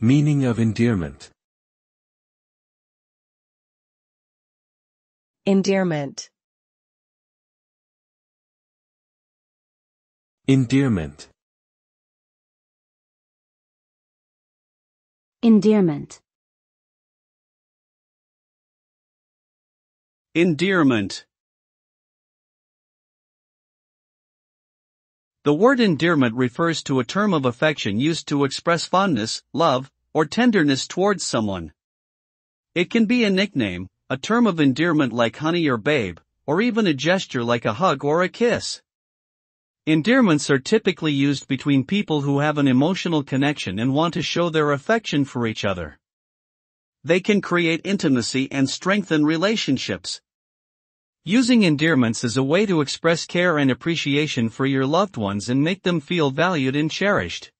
Meaning of endearment. Endearment. Endearment. Endearment. Endearment. The word endearment refers to a term of affection used to express fondness, love, or tenderness towards someone. It can be a nickname, a term of endearment like honey or babe, or even a gesture like a hug or a kiss. Endearments are typically used between people who have an emotional connection and want to show their affection for each other. They can create intimacy and strengthen relationships. Using endearments is a way to express care and appreciation for your loved ones and make them feel valued and cherished.